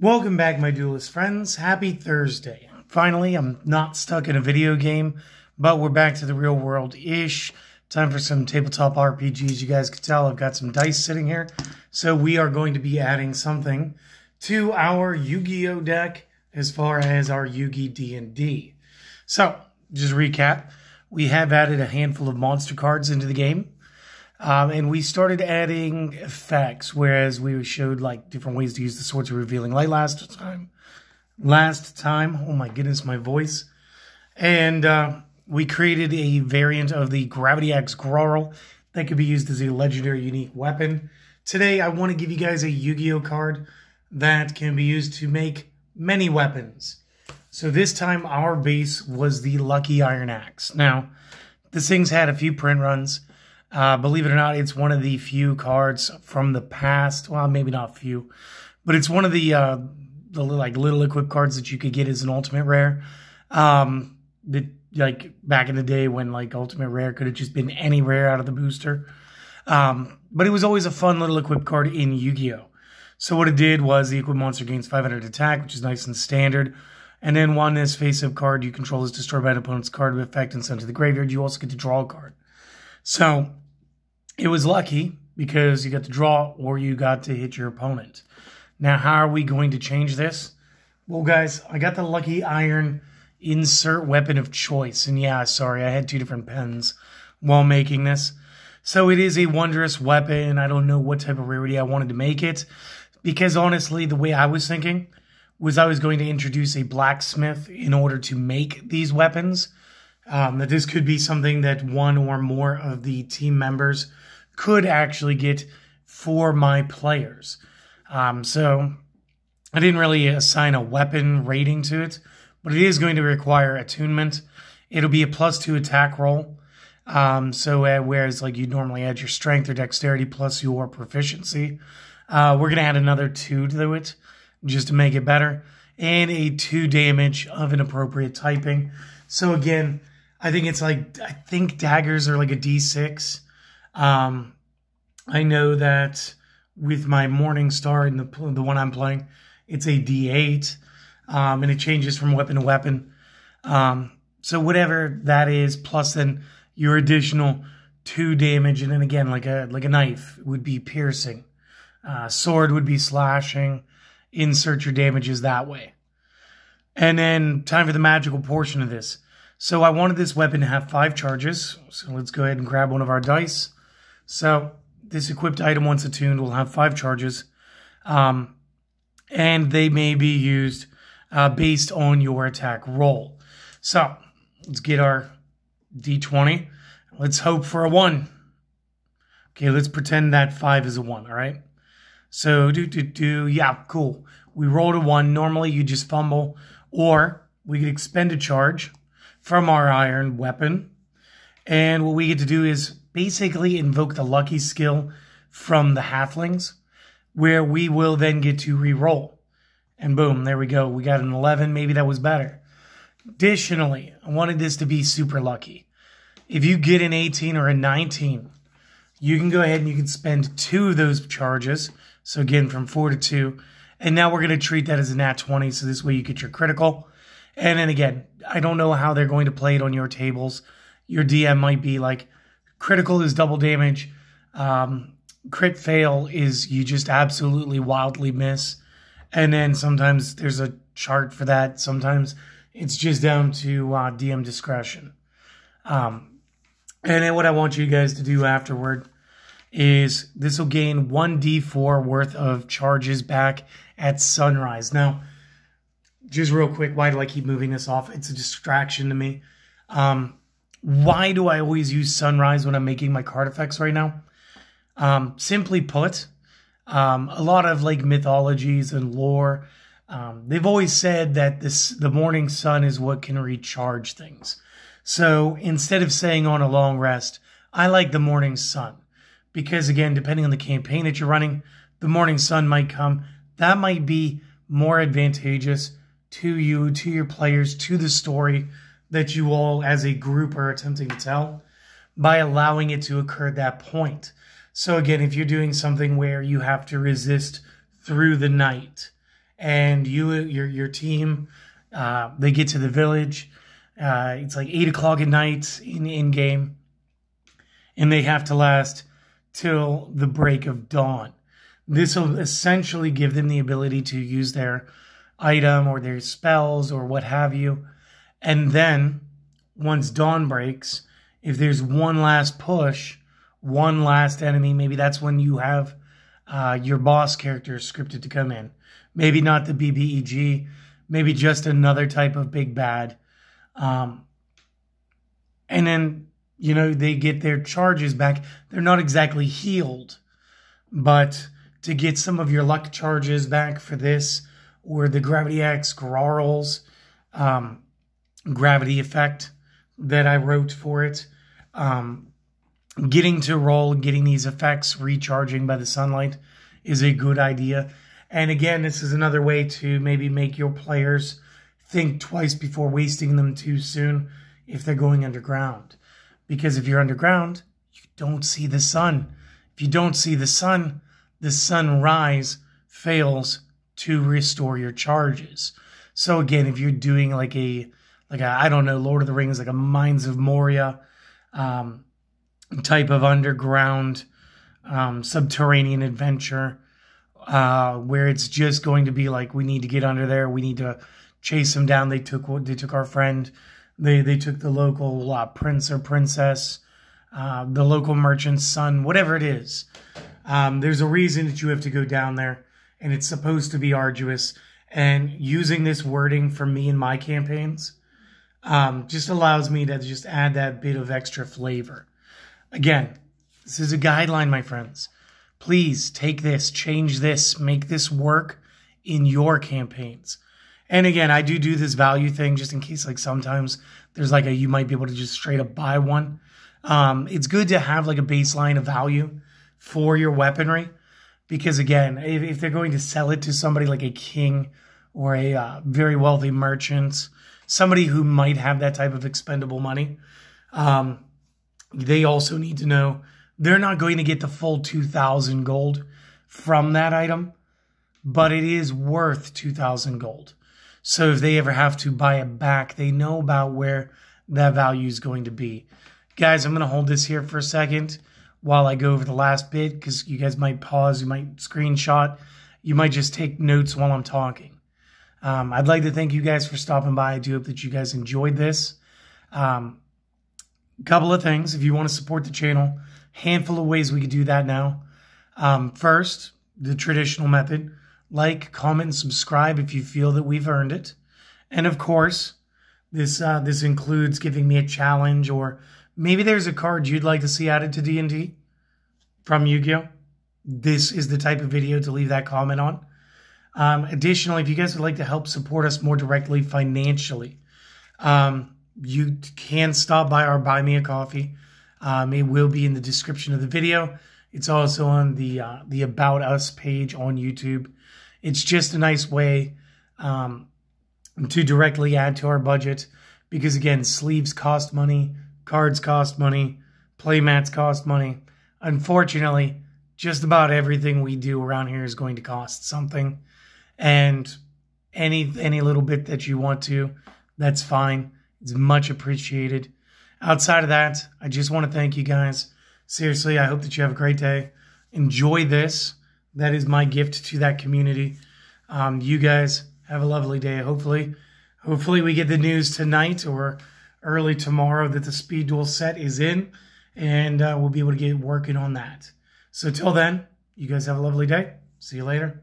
Welcome back, my duelist friends. Happy Thursday. Finally, I'm not stuck in a video game, but we're back to the real world-ish. Time for some tabletop RPGs. You guys can tell I've got some dice sitting here. So we are going to be adding something to our Yu-Gi-Oh deck as far as our Yu-Gi D&D. So, just recap. We have added a handful of monster cards into the game. And we started adding effects, whereas we showed like different ways to use the Swords of Revealing Light last time. Oh my goodness, my voice. And we created a variant of the Gravity Axe Grarl that could be used as a legendary unique weapon. Today, I want to give you guys a Yu-Gi-Oh card that can be used to make many weapons. So this time, our base was the Lucky Iron Axe. Now, this thing's had a few print runs. Believe it or not, it's one of the few cards from the past. Well, maybe not few, but it's one of the like little equip cards that you could get as an ultimate rare. Like back in the day when like ultimate rare could have just been any rare out of the booster. But it was always a fun little equip card in Yu-Gi-Oh. So what it did was the equip monster gains 500 attack, which is nice and standard. And then one this face-up card you control is destroyed by an opponent's card with effect and sent to the graveyard. You also get to draw a card. So it was lucky because you got to draw or you got to hit your opponent. Now, how are we going to change this? Well, guys, I got the Lucky Iron insert weapon of choice. And yeah, sorry, I had two different pens while making this. So it is a wondrous weapon. I don't know what type of rarity I wanted to make it because honestly, the way I was thinking was I was going to introduce a blacksmith in order to make these weapons. That this could be something that one or more of the team members could actually get for my players. So I didn't really assign a weapon rating to it, but it is going to require attunement. It'll be a +2 attack roll. Whereas like you'd normally add your strength or dexterity plus your proficiency, we're going to add another 2 to it just to make it better. And a 2 damage of an appropriate typing. So again, I think daggers are like a D6. I know that with my Morningstar and the one I'm playing, it's a D8, and it changes from weapon to weapon. So whatever that is, plus then your additional 2 damage, and then again, like a knife would be piercing, sword would be slashing. Insert your damages that way. And then time for the magical portion of this. So I wanted this weapon to have 5 charges. So let's go ahead and grab one of our dice. So this equipped item, once attuned, will have 5 charges. And they may be used based on your attack roll. So let's get our D20. Let's hope for a 1. Okay, let's pretend that 5 is a 1, all right? So, yeah, cool. We rolled a 1. Normally, you just fumble, or we could expend a charge from our iron weapon. And what we get to do is basically invoke the lucky skill from the halflings, where we will then get to re-roll. And boom, there we go. We got an 11. Maybe that was better. Additionally, I wanted this to be super lucky. If you get an 18 or a 19, you can go ahead and you can spend 2 of those charges. So again, from 4 to 2. And now we're going to treat that as a nat 20. So this way you get your critical. And then again, I don't know how they're going to play it on your tables. Your DM might be like, critical is double damage. Crit fail is you just absolutely wildly miss. And then sometimes there's a chart for that. Sometimes it's just down to DM discretion. And then what I want you guys to do afterward is this will gain 1d4 worth of charges back at sunrise. Now, just real quick, why do I keep moving this off? It's a distraction to me. Why do I always use sunrise when I'm making my card effects right now? Simply put, a lot of like mythologies and lore, they've always said that the morning sun is what can recharge things. So instead of saying on a long rest, I like the morning sun. Because again, depending on the campaign that you're running, the morning sun might come. That might be more advantageous to you, to your players, to the story that you all as a group are attempting to tell by allowing it to occur at that point. So again, if you're doing something where you have to resist through the night and your team, they get to the village. It's like 8 o'clock at night in game, and they have to last till the break of dawn. This will essentially give them the ability to use their item or their spells or what have you. And then once dawn breaks, if there's one last push, one last enemy, maybe that's when you have your boss character scripted to come in. Maybe not the BBEG, maybe just another type of big bad. And then, you know, they get their charges back. They're not exactly healed, but to get some of your luck charges back for this, or the Gravity Axe Grarl's gravity effect that I wrote for it, getting to roll, getting these effects recharging by the sunlight is a good idea. And again, this is another way to maybe make your players think twice before wasting them too soon if they're going underground. Because if you're underground, you don't see the sun. If you don't see the sunrise fails to restore your charges. So again, if you're doing like a I don't know, Lord of the Rings, like a Mines of Moria type of underground subterranean adventure, where it's just going to be like, we need to get under there, we need to chase them down. They took our friend. They took the local prince or princess, the local merchant's son, whatever it is. There's a reason that you have to go down there, and it's supposed to be arduous. And using this wording for me in my campaigns just allows me to just add that bit of extra flavor. Again, this is a guideline, my friends. Please take this, change this, make this work in your campaigns. And again, I do this value thing just in case, like sometimes there's like a, you might be able to just straight up buy one. It's good to have like a baseline of value for your weaponry, because again, if they're going to sell it to somebody like a king or a very wealthy merchant, somebody who might have that type of expendable money, they also need to know they're not going to get the full 2,000 gold from that item, but it is worth 2,000 gold. So if they ever have to buy it back, they know about where that value is going to be. Guys, I'm going to hold this here for a second while I go over the last bit, because you guys might pause, you might screenshot, you might just take notes while I'm talking. I'd like to thank you guys for stopping by. I do hope that you guys enjoyed this. Couple of things. If you want to support the channel, handful of ways we could do that now. First, the traditional method. Like, comment, and subscribe if you feel that we've earned it. And of course, this includes giving me a challenge, or maybe there's a card you'd like to see added to D&D from Yu-Gi-Oh! This is the type of video to leave that comment on. Additionally, if you guys would like to help support us more directly financially, you can stop by our Buy Me a Coffee. It will be in the description of the video. It's also on the About Us page on YouTube. It's just a nice way to directly add to our budget, because again, sleeves cost money, cards cost money, playmats cost money. Unfortunately, just about everything we do around here is going to cost something, and any little bit that you want to, that's fine. It's much appreciated. Outside of that, I just want to thank you guys. Seriously, I hope that you have a great day. Enjoy this. That is my gift to that community. You guys have a lovely day. Hopefully we get the news tonight or early tomorrow that the Speed Duel set is in, and we'll be able to get working on that. So till then, you guys have a lovely day. See you later.